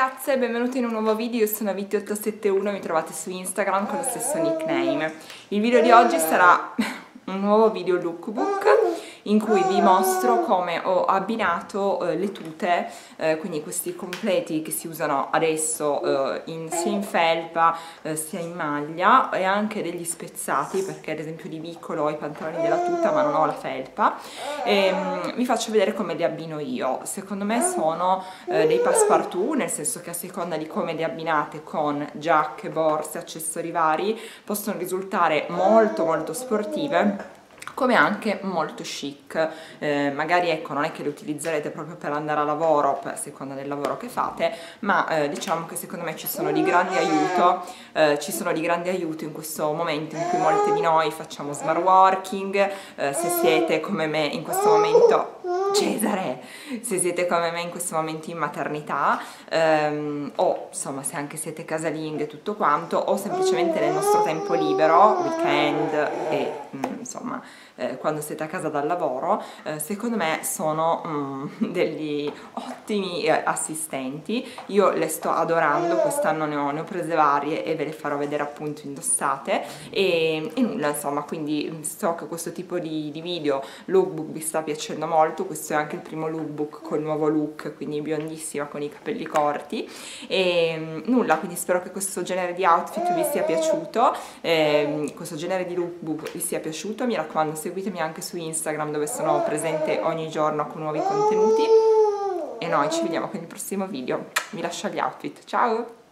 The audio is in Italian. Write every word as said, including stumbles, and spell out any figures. Ragazze, benvenuti in un nuovo video, io sono Vitti otto sette uno, mi trovate su Instagram con lo stesso nickname. Il video di oggi sarà un nuovo video lookbook in cui vi mostro come ho abbinato eh, le tute, eh, quindi questi completi che si usano adesso eh, in, sia in felpa eh, sia in maglia, e anche degli spezzati, perché ad esempio di Vicolo ho i pantaloni della tuta ma non ho la felpa, e um, vi faccio vedere come li abbino io. Secondo me sono eh, dei passepartout, nel senso che a seconda di come li abbinate con giacche, borse, accessori vari, possono risultare molto molto sportive come anche molto chic. Eh, magari, ecco, non è che le utilizzerete proprio per andare a lavoro, a seconda del lavoro che fate, ma eh, diciamo che secondo me ci sono di grande aiuto, eh, ci sono di grande aiuto in questo momento in cui molte di noi facciamo smart working. Eh, se siete come me in questo momento, Cesare, se siete come me in questo momento in maternità, ehm, o insomma se anche siete casalinghe e tutto quanto, o semplicemente nel nostro tempo libero, weekend e mh, insomma eh, quando siete a casa dal lavoro, eh, secondo me sono mh, degli ottimi eh, assistenti. Io le sto adorando, quest'anno ne ho, ne ho prese varie e ve le farò vedere appunto indossate e, e nulla, insomma. Quindi so che questo tipo di, di video lookbook vi sta piacendo molto. Questo è anche il primo lookbook col nuovo look, quindi biondissima con i capelli corti e nulla, quindi spero che questo genere di outfit vi sia piaciuto, eh, questo genere di lookbook vi sia piaciuto. Mi raccomando, seguitemi anche su Instagram, dove sono presente ogni giorno con nuovi contenuti, e noi ci vediamo con il prossimo video. Mi lascio gli outfit, ciao!